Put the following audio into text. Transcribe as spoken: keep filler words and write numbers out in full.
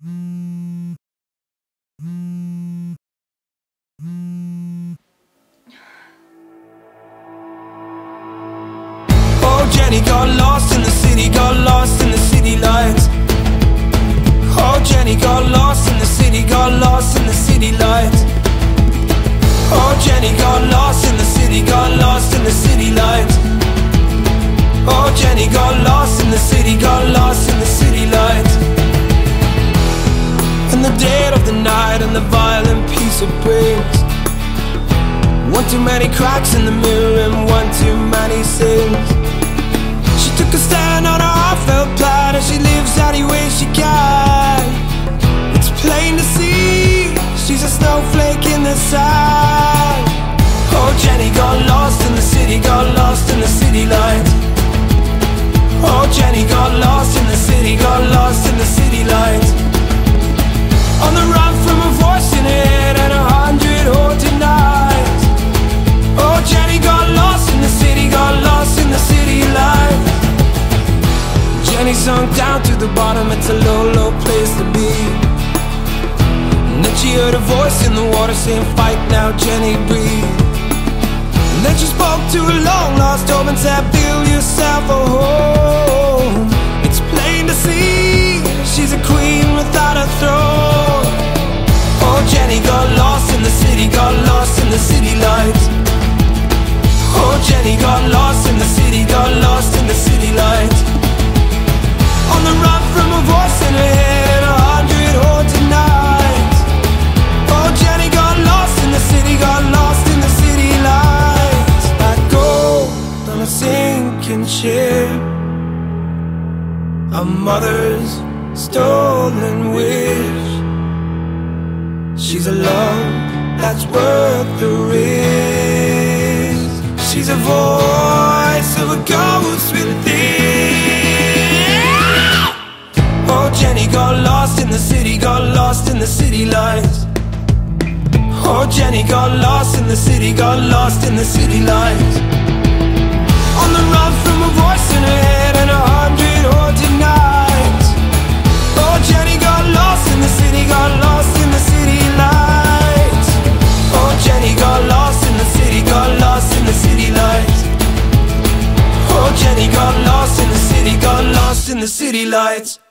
Oh, Jenny got lost in the city, got lost in the city lights. Oh, Jenny got lost in the city, got lost in the city lights. Oh, Jenny got lost in the city, got lost in the city lights. Oh, Jenny got lost in the city, got lost in the city lights. And the dead of the night and the violent peace it brings. One too many cracks in the mirror and one too many sins. She took a stand on her heartfelt pride and she lives any way she can. It's plain to see she's a snowflake in the sand. Oh, Jenny got lost in the city, got lost in the city lights. Oh, Jenny got lost in the city, got lost in the city lights. On the run from a voice in her head and a hundred haunted nights. Oh, Jenny got lost in the city, got lost in the city lights. Jenny sunk down to the bottom, it's a low, low place to be. And then she heard a voice in the water saying, fight now, Jenny, breathe. And then she spoke to a long lost hope and said, build yourself a home. It's plain to see she's a queen without a throne. Jenny got lost in the city, got lost in the city lights. Oh, Jenny got lost in the city, got lost in the city lights. On the run from a voice in her head and a hundred haunted nights. Oh, Jenny got lost in the city, got lost in the city lights. Like gold on a sinking ship, a mother's stolen wish. She's a love that's worth the risk. She's a voice of a ghost within. Oh, Jenny got lost in the city, got lost in the city lights. Oh, Jenny got lost in the city, got lost in the city lights. On the run from a voice in her head and a hundred haunted nights. Oh, Jenny got lost in the city, got lost in the city lights. Oh, Jenny got lost in the city, got lost in the city lights. Oh, Jenny got lost in the city, got lost in the city lights.